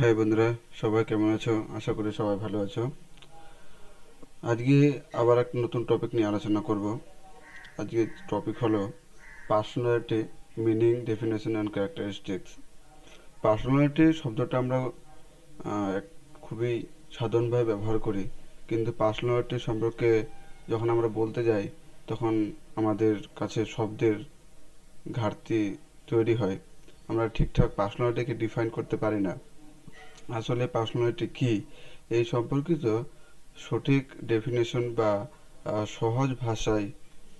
हाय बंधुरा सबाई केमन आछो आशा करी सबाई भालो आछो। आजके आबार एक नतून टपिक निये आलोचना करब। आजके टपिक हलो personality meaning definition and characteristics. Personality शब्दटा आमरा खुबই সাধারণভাবে ব্যবহার করি, কিন্তু পার্সোনালিটি সম্পর্কে যখন আমরা বলতে যাই তখন আমাদের কাছে শব্দের ঘাটতি তৈরি হয়। আমরা ঠিকঠাক পার্সোনালিটিকে ডিফাইন করতে পারি না। আসলে পার্সোনালিটি কি এই সম্পর্কিত সঠিক ডেফিনেশন বা সহজ ভাষায়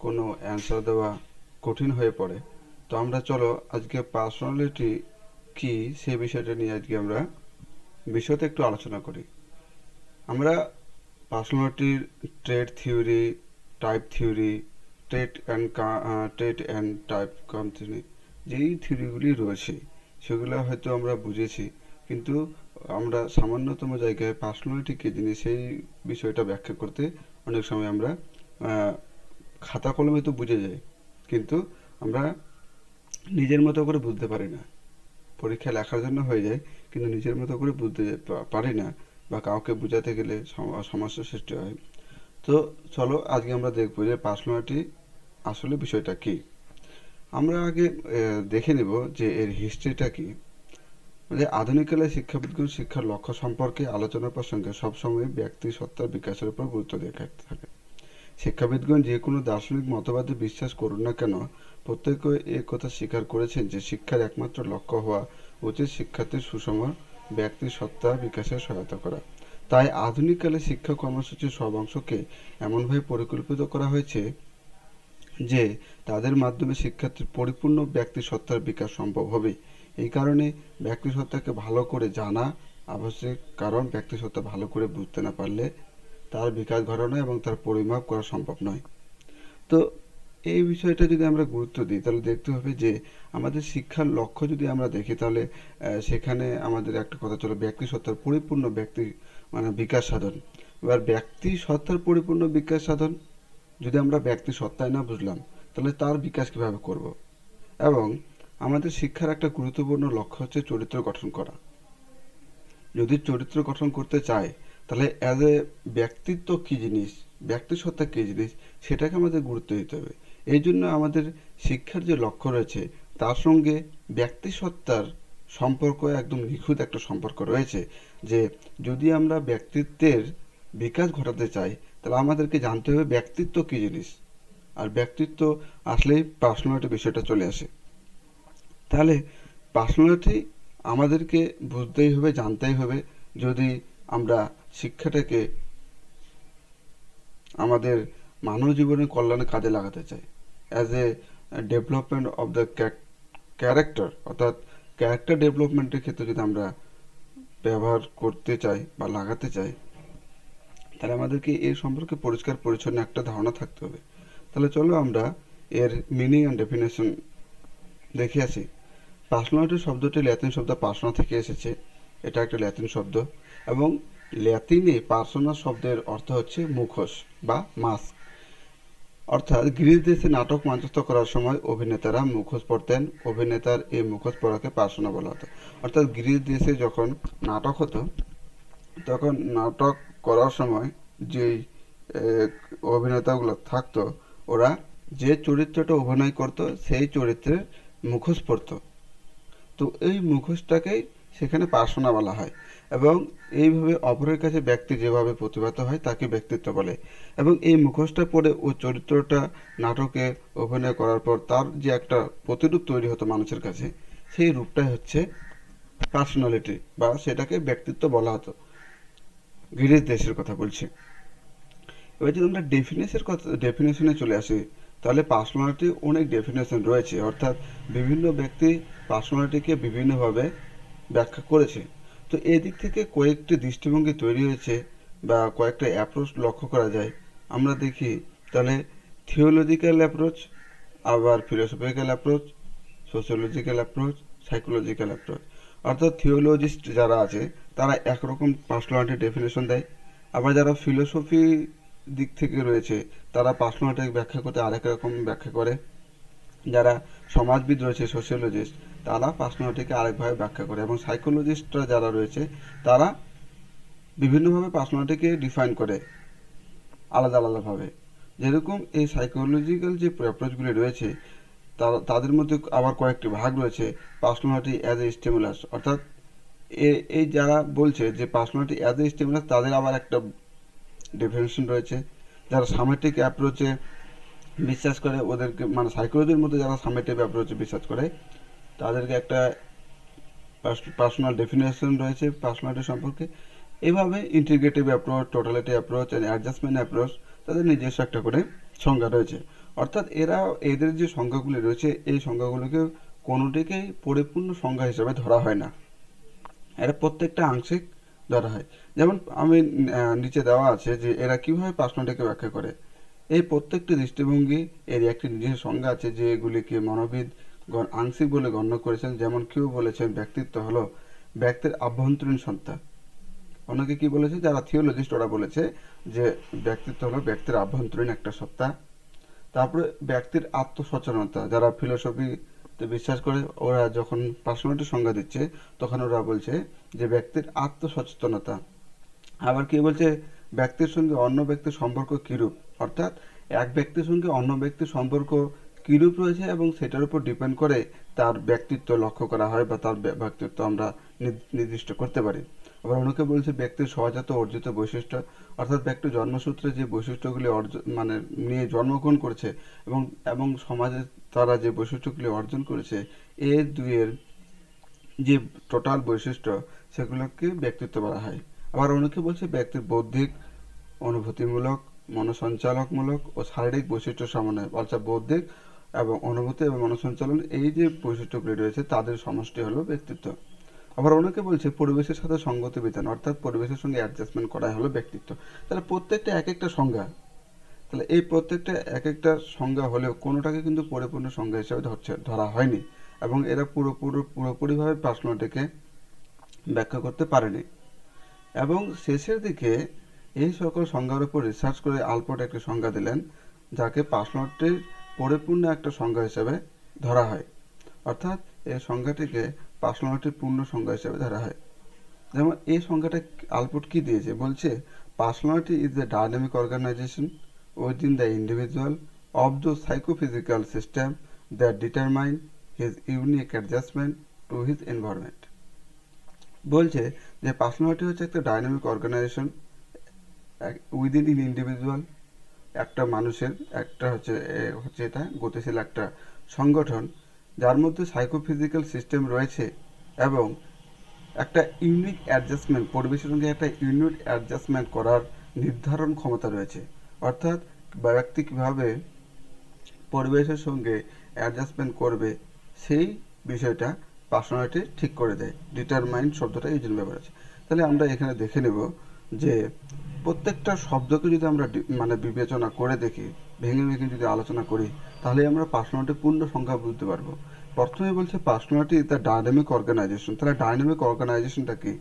কোনো অ্যান্সার দেওয়া কঠিন হয়ে পড়ে। তো আমরা চলো আজকে পার্সোনালিটি কি সেই বিষয়টা নিয়ে আজকে আমরা বিশদে একটু আলোচনা করি। আমরা পার্সোনালিটির trait theory, type theory, trait and type company যেই থিওরিগুলি রয়েছে সেগুলো হয়তো আমরা বুঝেছি, কিন্তু আমরা সামান্যতম জায়গায় পার্সোনালিটি কি জিনিস সেই বিষয়টা ব্যাখ্যা করতে অনেক সময় আমরা খাতা কলমে তো বুঝে যাই, কিন্তু আমরা নিজের মতো করে বুঝতে পারি না। পরীক্ষা লেখার জন্য হয়ে যায়, কিন্তু নিজের মতো করে বুঝতে পারি না বা কাউকে বোঝাতে গেলে সমস্যা সৃষ্টি হয়। তো চলো আজকে আমরা দেখব যে পার্সোনালিটি আসলে বিষয়টা কি। আমরা আগে দেখে নেব যে এর হিস্ট্রিটা কি। আধুনিককালে শিক্ষাবিদগণ শিক্ষার লক্ষ্য সম্পর্কে আলোচনা প্রসঙ্গে সবসময় ব্যক্তি সত্তার বিকাশের উপর গুরুত্ব দিয়ে থাকে। শিক্ষাবিদগণ যে কোনো দার্শনিক মতবাদে বিশ্বাস করুন না কেন, প্রত্যেকে এই কথা স্বীকার করেছেন যে শিক্ষার একমাত্র লক্ষ্য হওয়া উচিত শিক্ষার্থীর সুষম ব্যক্তি সত্তার বিকাশে সহায়তা করা। তাই আধুনিককালে শিক্ষা কর্মসূচির সব অংশকে এমনভাবে পরিকল্পিত করা হয়েছে যে তাদের মাধ্যমে শিক্ষার্থীর পরিপূর্ণ ব্যক্তি সত্তার বিকাশ সম্ভব হবে। এই কারণে ব্যক্তিসত্তাকে ভালো করে জানা আবশ্যক, কারণ ব্যক্তিসত্তা ভালো করে বুঝতে না পারলে তার বিকাশ ঘটানো এবং তার পরিমাপ করা সম্ভব নয়। তো এই বিষয়টা যদি আমরা গুরুত্ব দিই তাহলে দেখতে হবে যে আমাদের শিক্ষার লক্ষ্য যদি আমরা দেখি তাহলে সেখানে আমাদের একটা কথা চলে ব্যক্তিসত্তার পরিপূর্ণ ব্যক্তি মানে বিকাশ সাধন। এবার ব্যক্তিসত্তার পরিপূর্ণ বিকাশ সাধন যদি আমরা ব্যক্তিসত্তায় না বুঝলাম তাহলে তার বিকাশ কীভাবে করব। এবং আমাদের শিক্ষার একটা গুরুত্বপূর্ণ লক্ষ্য হচ্ছে চরিত্র গঠন করা। যদি চরিত্র গঠন করতে চাই তাহলে অ্যাজ এ ব্যক্তিত্ব কী জিনিস, ব্যক্তিসত্তা কী জিনিস সেটাকে আমাদের গুরুত্ব দিতে হবে। এই জন্য আমাদের শিক্ষার যে লক্ষ্য রয়েছে তার সঙ্গে ব্যক্তিসত্তার সম্পর্ক একদম নিখুঁত একটা সম্পর্ক রয়েছে। যে যদি আমরা ব্যক্তিত্বের বিকাশ ঘটাতে চাই তাহলে আমাদেরকে জানতে হবে ব্যক্তিত্ব কী জিনিস। আর ব্যক্তিত্ব আসলেই পার্সোনালিটি বিষয়টা চলে আসে। তাহলে পার্সোনালিটি আমাদেরকে বুঝতেই হবে, জানতেই হবে যদি আমরা শিক্ষাটাকে আমাদের মানব জীবনের কল্যাণে কাজে লাগাতে চাই। As a development of the character, অর্থাৎ ক্যারেক্টার ডেভেলপমেন্টের ক্ষেত্রে যদি আমরা ব্যবহার করতে চাই বা লাগাতে চাই তাহলে আমাদেরকে এর সম্পর্কে পরিষ্কার পরিচ্ছন্ন একটা ধারণা থাকতে হবে। তাহলে চলো আমরা এর মিনিং অ্যান্ড ডেফিনেশন দেখে আসি। পার্সোনালিটি শব্দটি ল্যাতিন শব্দ পার্সোনা থেকে এসেছে, এটা একটা ল্যাতিন শব্দ। এবং ল্যাতিনে পার্সোনা শব্দের অর্থ হচ্ছে মুখোশ বা মাস্ক। অর্থাৎ গ্রিস দেশে নাটক মঞ্চস্থ করার সময় অভিনেতারা মুখোশ পরতেন। অভিনেতার এই মুখোশ পরাকে পার্সোনা বলা হতো। অর্থাৎ গ্রিস দেশে যখন নাটক হতো তখন নাটক করার সময় যেই অভিনেতাগুলো থাকতো ওরা যে চরিত্রটা অভিনয় করতো সেই চরিত্রের মুখোশ পরত। তো এই মুখোশটাকেই সেখানে পার্সোনা বলা হয়। এবং এইভাবে অপরের কাছে ব্যক্তি যেভাবে প্রতিভাত হয় তাকে ব্যক্তিত্ব বলে। এবং এই মুখোশটা পরে ও চরিত্রটা নাটকে অভিনয় করার পর তার যে একটা প্রতিরূপ তৈরি হতো মানুষের কাছে সেই রূপটাই হচ্ছে পার্সোনালিটি বা সেটাকে ব্যক্তিত্ব বলা হতো। গ্রিস দেশের কথা বলছি। এবার যদি আমরা ডেফিনেশনে চলে আসি তাহলে পার্সোনালিটি অনেক ডেফিনেশন রয়েছে। অর্থাৎ বিভিন্ন ব্যক্তি পার্সোনালিটিকে বিভিন্নভাবে ব্যাখ্যা করেছে। তো এদিক থেকে কয়েকটি দৃষ্টিভঙ্গি তৈরি হয়েছে বা কয়েকটা অ্যাপ্রোচ লক্ষ্য করা যায়। আমরা দেখি তাহলে থিওলজিক্যাল অ্যাপ্রোচ, আবার philosophical approach, sociological approach, psychological approach. অর্থাৎ থিওলজিস্ট যারা আছে তারা একরকম পার্সোনালিটি ডেফিনেশন দেয়। আবার যারা ফিলোসফি দিক থেকে রয়েছে তারা পার্সোনালিটিকে ব্যাখ্যা করতে আরেক রকম ব্যাখ্যা করে। যারা সমাজবিদ রয়েছে সোশিওলজিস্ট তারা প্রশ্নটিকে আরেকভাবে ব্যাখ্যা করে এবং সাইকোলজিস্টরা যারা রয়েছে তারা বিভিন্নভাবে প্রশ্নটিকে ডিফাইন করে আলাদা আলাদাভাবে। যেরকম এই সাইকোলজিক্যাল যে অ্যাপ্রোচগুলি রয়েছে তাদের মধ্যে আবার কয়েকটি ভাগ রয়েছে। পার্সোনালিটি অ্যাজ এ স্টিমুলাস, অর্থাৎ এই যারা বলছে যে পার্সোনালিটি অ্যাজ এ স্টিমুলাস তাদের আবার একটা ডেফিনেশন রয়েছে। যারা সামেটিক অ্যাপ্রোচে বিশ্বাস করে ওদেরকে মানে সাইকোলজির মধ্যে যারা সামেটিক অ্যাপ্রোচে বিশ্বাস করে তাদেরকে একটা পার্সোনাল ডেফিনেশন রয়েছে পার্সোনালিটি সম্পর্কে। এভাবে integrative approach, totality approach and adjustment approach তাদের নিজস্ব একটা করে সংজ্ঞা রয়েছে। অর্থাৎ এদের যে সংজ্ঞাগুলি রয়েছে এই সংজ্ঞাগুলোকে কোনোটিকেই পরিপূর্ণ সংজ্ঞা হিসাবে ধরা হয় না, এরা প্রত্যেকটা আংশিক ধরা হয়। যেমন আমি নিচে দেওয়া আছে যে এরা কীভাবে প্রশ্নটিকে ব্যাখ্যা করে। এই প্রত্যেকটি দৃষ্টিভঙ্গি এর একটি নিজস্ব সংজ্ঞা আছে যেগুলিকে মানববিদগণ আংশিক বলে গণ্য করেছেন। যেমন কেউ বলেছেন ব্যক্তিত্ব হলো ব্যক্তির আভ্যন্তরীণ সত্তা, অনেকে কি বলেছে যারা থিওলজিস্ট ওরা বলেছে যে ব্যক্তিত্ব হলো ব্যক্তির আভ্যন্তরীণ একটা সত্তা। তারপরে ব্যক্তির আত্মসচেতনতা, যারা ফিলোসফিতে বিশ্বাস করে ওরা যখন পার্সোনালিটি সংজ্ঞা দিচ্ছে তখন ওরা বলছে যে ব্যক্তির আত্মসচেতনতা। আবার কি বলছে ব্যক্তির সঙ্গে অন্য ব্যক্তির সম্পর্ক কীরূপ, অর্থাৎ এক ব্যক্তির সঙ্গে অন্য ব্যক্তির সম্পর্ক কীরূপ রয়েছে এবং সেটার উপর ডিপেন্ড করে তার ব্যক্তিত্ব লক্ষ্য করা হয় বা তার ব্যক্তিত্ব আমরা নির্দিষ্ট করতে পারি। আবার অনেকে বলছে ব্যক্তির সহজাত অর্জিত বৈশিষ্ট্য, অর্থাৎ ব্যক্তি জন্মসূত্রে যে বৈশিষ্ট্যগুলি নিয়ে জন্মগ্রহণ করেছে এবং সমাজে তারা যে বৈশিষ্ট্যগুলি অর্জন করেছে এর দুইয়ের যে টোটাল বৈশিষ্ট্য সেগুলোকে ব্যক্তিত্ব বলা হয়। আবার অনেকে বলছে ব্যক্তির বৌদ্ধিক, অনুভূতিমূলক, মনসঞ্চালকমূলক ও শারীরিক বৈশিষ্ট্য সমন্বয়, অর্থাৎ বৌদ্ধিক এবং অনুভূতি এবং মনসঞ্চালন এই যে বৈশিষ্ট্যগুলি রয়েছে তাদের সমষ্টি হলো ব্যক্তিত্ব। আবার অনেকে বলছে পরিবেশের সাথে সঙ্গতি বিধান, অর্থাৎ পরিবেশের সঙ্গে অ্যাডজাস্টমেন্ট করাই হলো ব্যক্তিত্ব। তাহলে প্রত্যেকটা এক একটা সংজ্ঞা, তাহলে এই প্রত্যেকটা এক একটা সংজ্ঞা হলেও কোনোটাকে কিন্তু পরিপূর্ণ সংজ্ঞা হিসেবে ধরা হয়নি এবং এরা পুরোপুরিভাবে প্রশ্নটিকে ব্যাখ্যা করতে পারেনি। এবং শেষের দিকে এই সকল সংজ্ঞার উপর রিসার্চ করে আলপোর্ট একটি সংজ্ঞা দিলেন যাকে প্রশ্নটির পরিপূর্ণ একটা সংজ্ঞা হিসেবে ধরা হয়, অর্থাৎ এই সংজ্ঞাটিকে পার্সোনালিটির পূর্ণ সংজ্ঞা হিসেবে ধরা হয়। যেমন এই সংজ্ঞাটা আলপোর্ট কি দিয়েছে, বলছে personality is the dynamic organisation within the individual of the psychophysical system that determine his unique adjustment to his environment. বলছে যে পার্সোনালিটি হচ্ছে একটা dynamic organisation within in individual, একটা মানুষের একটা হচ্ছে এটা গতিশীল একটা সংগঠন যার মধ্যে সাইকোফিজিক্যাল সিস্টেম রয়েছে এবং একটা ইউনিক অ্যাডজাস্টমেন্ট, পরিবেশের সঙ্গে একটা ইউনিক অ্যাডজাস্টমেন্ট করার নির্ধারণ ক্ষমতা রয়েছে। অর্থাৎ ব্যক্তি কীভাবে পরিবেশের সঙ্গে অ্যাডজাস্টমেন্ট করবে সেই বিষয়টা পার্সোনালিটি ঠিক করে দেয়। ডিটারমাইন্ড শব্দটা এই জন্য ব্যবহার আছে। তাহলে আমরা এখানে দেখে নেব যে প্রত্যেকটা শব্দকে যদি আমরা বিবেচনা করে দেখি, ভেঙে ভেঙে যদি আলোচনা করি তাহলে আমরা পার্সোনালিটি পূর্ণ সংখ্যা বুঝতে পারবো। প্রথমে বলছে personality is the dynamic organisation. তাহলে ডায়নামিক অর্গানাইজেশনটা কি,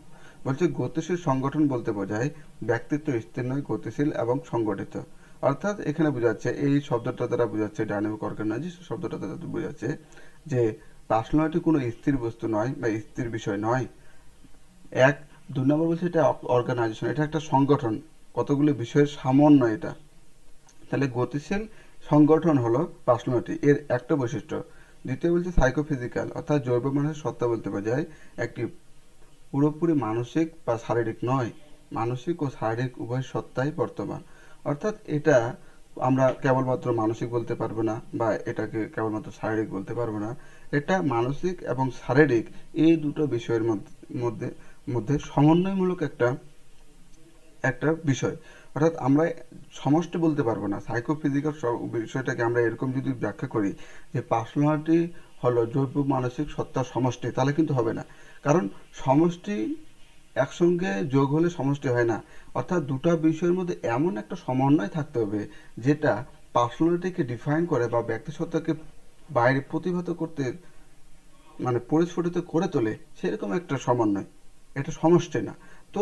বলছে গতিশীল সংগঠন বলতে বোঝায় ব্যক্তিত্ব স্থির নয়, গতিশীল এবং সংগঠিত। অর্থাৎ এখানে বোঝাচ্ছে এই শব্দটা দ্বারা বোঝাচ্ছে ডায়নামিক অর্গানাইজেশন শব্দটা দ্বারা বোঝাচ্ছে যে পার্সোনালিটি কোনো স্থির বস্তু নয় বা স্থির বিষয় নয়। এক দুই নম্বর বলছে এটা অর্গানাইজেশন, এটা একটা সংগঠন, কতগুলো বিষয়ের সমন্বয় এটা। তাহলে গতিশীল সংগঠন হলো পার্সোনালিটি, এর একটা বৈশিষ্ট্য। দ্বিতীয় বলছে সাইকোফিজিক্যাল, অর্থাৎ জৈব মানুষের সত্তা বলতে বোঝায় একটি পুরোপুরি মানসিক বা শারীরিক নয়, মানসিক ও শারীরিক উভয় সত্তাই বর্তমান। অর্থাৎ এটা আমরা কেবলমাত্র মানসিক বলতে পারবো না বা এটাকে কেবলমাত্র শারীরিক বলতে পারবো না, এটা মানসিক এবং শারীরিক এই দুটো বিষয়ের মধ্যে সমন্বয়মূলক একটা বিষয়। অর্থাৎ আমরা সমষ্টি বলতে পারবো না। সাইকোফিজিক্যাল বিষয়টাকে আমরা এরকম যদি ব্যাখ্যা করি যে পার্সোনালিটি হলো জৈব মানসিক সত্তার সমষ্টি, তাহলে কিন্তু হবে না, কারণ সমষ্টি একসঙ্গে যোগ হলে সমষ্টি হয় না। অর্থাৎ দুটো বিষয়ের মধ্যে এমন একটা সমন্বয় থাকতে হবে যেটা পার্সোনালিটিকে ডিফাইন করে বা ব্যক্তি সত্তাকে বাইরে প্রতিভাত করতে পরিস্ফুটিত করে তোলে, সেরকম একটা সমন্বয়, এটা সমষ্টি না। তো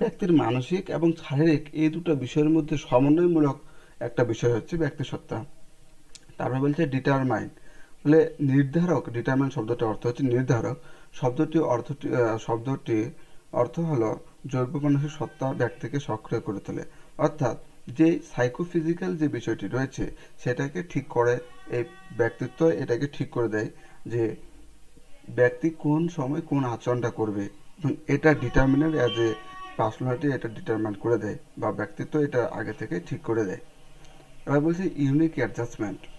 ব্যক্তির মানসিক এবং শারীরিক এই দুটো বিষয়ের মধ্যে সমন্বয়মূলক একটা বিষয় হচ্ছে ব্যক্তি সত্তা। তারপরে বলছে ডিটারমাইন, बोले निर्धारक डिटरमिनेंट शब्दटी अर्थ होच्छे निर्धारक शब्दटी अर्थ हलो जैव मानसिक सत्ता व्यक्ति के सक्रिय करे तोले अर्थात जे साइकोफिजिकल जे विषयटी रयेछे सेटाके ठीक करे ए व्यक्तित्व एटाके ठीक करे देय जे व्यक्ति कोन समय कोन आचरणटा करबे एटा डिटरमिनेंट एज ए पार्सोनालिटी एटा डिटरमिन करे देय बा व्यक्तित्व एटा आगे थेके ठीक करे देय। एबार बोलछि यूनिक एडजस्टमेंट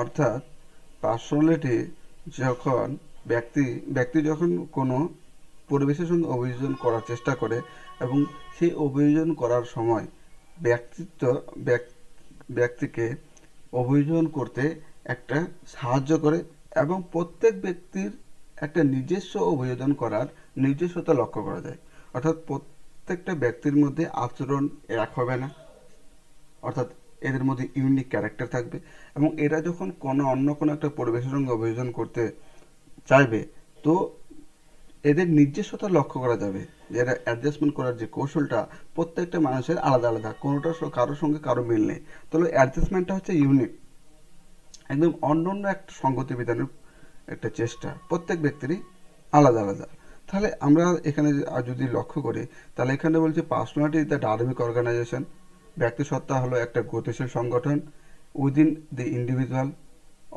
अर्थात पार्सोनालिटी जखन व्यक्ति जखन कोनो परिवेशेर संगे अभियोजन करार चेष्टा करे एबं सेई अभियोजन करार समय व्यक्तिके अभियोजन करते एकटा साहाय्य करे एबं प्रत्येक व्यक्तिर एकटा निजस्व अभियोजन करार निजस्वता लक्ष्य करा जाय अर्थात प्रत्येकटा व्यक्तिर मध्ये आचरण एक होबे ना अर्थात एर मध्य यूनिक कैरेक्टर थाकबे एबं एरा जखन कोनो अन्य कोनो एकटा परिवेशेर संगे अभियोजन करते चाइबे तो एদের নিজস্বতা लक्ष्य करा जाबे जेटा एडजस्टमेंट करार जे कौशलटा प्रत्येकटा मानुषेर आलादा आलादा कोनोटार कारो संगे कारो मिल नेই तবে एडजस्टमेंटটা হচ্ছে ইউনিক एकदम अन्योन्य एक संगति विधान एक चेष्टा प्रत्येक व्यक्तिरই आलादा आलादा তাহলে আমরা এখানে যদি লক্ষ্য করি তাহলে এখানে বলছে personality is the dynamic organisation ব্যক্তিসত্তা হলো একটা গতিশীল সংগঠন within the individual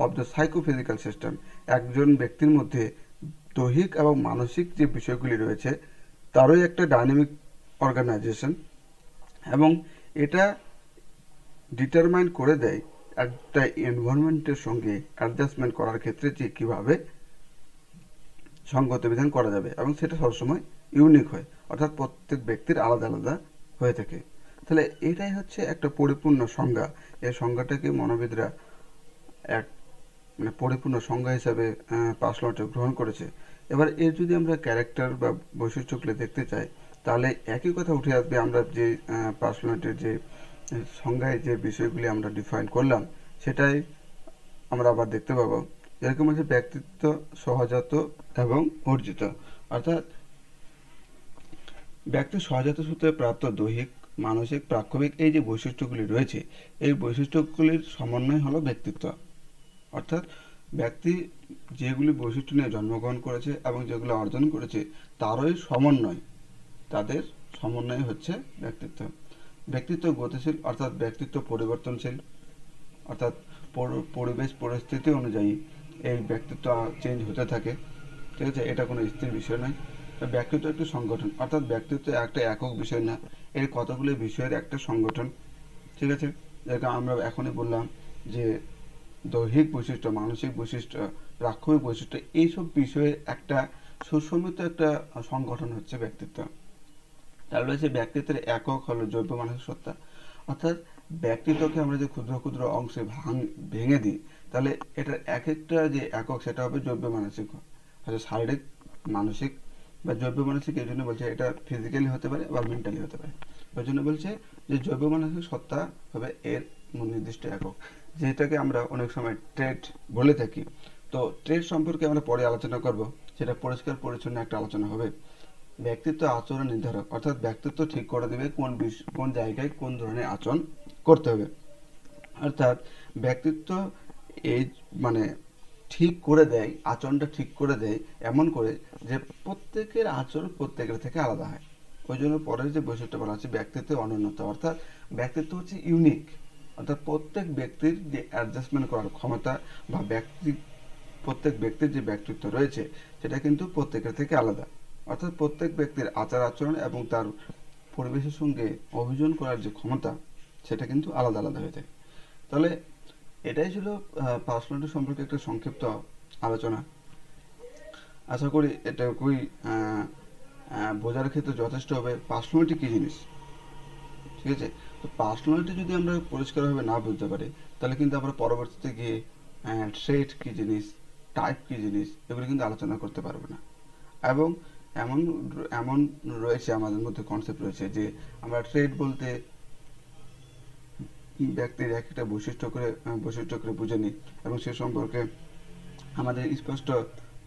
of the psychophysical system একজন ব্যক্তির মধ্যে दैहिक और मानसिक जो विषयगुली रही है तारोई एक डायनामिक अर्गानाइजेशन एवं एटा डिटरमाइन करे देय एक एनवायरनमेंटर संगे एडजस्टमेंट करार क्षेत्र में किभाबे संगत विधान करा जाबे एवं सेटा सब समय यूनिक है अर्थात प्रत्येक व्यक्तिर आलादा आलादा हये थाके ताहले एटाई हच्छे एक परिपूर्ण संज्ञा ए संज्ञाटाके मनोविदरा एक মানে পরিপূর্ণ সংজ্ঞা হিসাবে পার্সোনালিটি গ্রহণ করেছে। এবার এর যদি আমরা ক্যারেক্টার বা বৈশিষ্ট্যগুলো দেখতে চাই তাহলে একই কথা উঠে আসবে আমরা যে পার্সোনালিটির যে সংজ্ঞায় যে বিষয়গুলি আমরা ডিফাইন করলাম সেটাই আমরা আবার দেখতে পাবো এরকম আছে ব্যক্তিত্ব সহজাত এবং অর্জিত অর্থাৎ ব্যক্তি সহজাত সূত্রে প্রাপ্ত দৈহিক মানসিক প্রাক্ষবিক এই যে বৈশিষ্ট্যগুলি রয়েছে এই বৈশিষ্ট্যগুলির সমন্বয় হলো ব্যক্তিত্ব अर्थात व्यक्ति जेगुली वैशिष्ट्य निয়ে जन्मग्रहण करेছে এবং যেগুলো অর্জন করেছে তারই সমন্বয় তাদের সমন্বয় হচ্ছে ব্যক্তিত্ব। ব্যক্তিত্ব গতিশীল অর্থাৎ ব্যক্তিত্ব পরিবর্তনশীল অর্থাৎ পরিবেশ পরিস্থিতি অনুযায়ী এই ব্যক্তিত্ব চেঞ্জ হতে থাকে ঠিক আছে এটা কোনো স্থির বিষয় নয়। ব্যক্তিত্ব একটা সংগঠন অর্থাৎ ব্যক্তিত্ব একটা একক বিষয় না এর কতগুলো বিষয়ের একটা সংগঠন ঠিক আছে যেটা আমরা এখনই বললাম যে दैहिक वैशिष्ट्य मानसिक वैशिष्ट्य प्राक्षिक वैशिष्ट्य ये सब विषय एक सुसमित एक संगठन हे व्यक्तित्व तरह से व्यक्तित्व एকক हल जैव मानसिक सत्ता अर्थात व्यक्तित्व के क्षुद्र क्षुद्र अंशे भेंगे दी तेल यार एक एकक से जैव मानसिक शारीरिक मानसिक जैव मानसिक ये फिजिकली होते मेंटाली होते जैव मानसिक सत्ता एर निर्दिष्ट एकक যেটাকে আমরা অনেক সময় ট্রেড বলে থাকি তো ট্রেড সম্পর্কে আমরা পরে আলোচনা করব সেটা পরিষ্কার পরিচ্ছন্ন একটা আলোচনা হবে। ব্যক্তিত্ব আচরণ নির্ধারক অর্থাৎ ব্যক্তিত্ব ঠিক করে দেবে কোন জায়গায় কোন ধরনের আচরণ করতে হবে অর্থাৎ ব্যক্তিত্ব এই মানে ঠিক করে দেয় আচরণটা ঠিক করে দেয় এমন করে যে প্রত্যেকের আচরণ প্রত্যেকের থেকে আলাদা হয় ওই জন্য পরের যে বৈশিষ্ট্য বলা আছে ব্যক্তিত্ব অনন্যতা অর্থাৎ ব্যক্তিত্ব হচ্ছে ইউনিক अर्थात प्रत्येक व्यक्तिर जो एडजस्टमेंट करार क्षमता प्रत्येक व्यक्तिर जो व्यक्तित्व रही है सेटा किन्तु प्रत्येकेर आलादा अर्थात प्रत्येक व्यक्तिर आचार आचरण एवं तार परिवेशेर संगे अभियोजन करार जो क्षमता सेटा किन्तु आलादा आलादा हये थाके ताहले एटाई छिलो पार्सोनालिटी सम्पर्के एकटा संक्षिप्त आलोचना आशा करी एटाई बोझार क्षेत्रे यथेष्ट हबे पार्सोनालिटी कि जिनिस ठीक है तो पार्सोनालिटी যদি আমরা পরিষ্কারভাবে না বুঝতে পারি তাহলে কিন্তু আমরা পরবর্তীতে গিয়ে ট্রেট কি জিনিস টাইপ কি জিনিস এগুলো কিন্তু আলোচনা করতে পারব না এবং এমন এমন রয়েছে আমাদের মধ্যে কনসেপ্ট রয়েছে যে আমরা ট্রেট বলতে ব্যক্তির একটা বৈশিষ্ট্য করে বুঝে নিই এবং সে সম্পর্কে আমাদের স্পষ্ট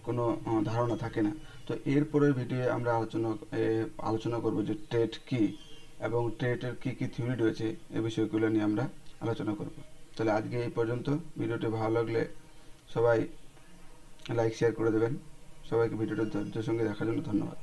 কোনো ধারণা থাকে না তো এরপরের ভিডিওতে আমরা আলোচনা করব যে ট্রেট কি এবং ট্রেটের কি কি থিওরি রয়েছে এই বিষয়গুলো নিয়ে আমরা আলোচনা করব। তাহলে আজকে এই পর্যন্ত ভিডিওটি ভালো লাগলে সবাই লাইক শেয়ার করে দেবেন সবাইকে ভিডিওটা ধৈর্যের সঙ্গে দেখার জন্য ধন্যবাদ।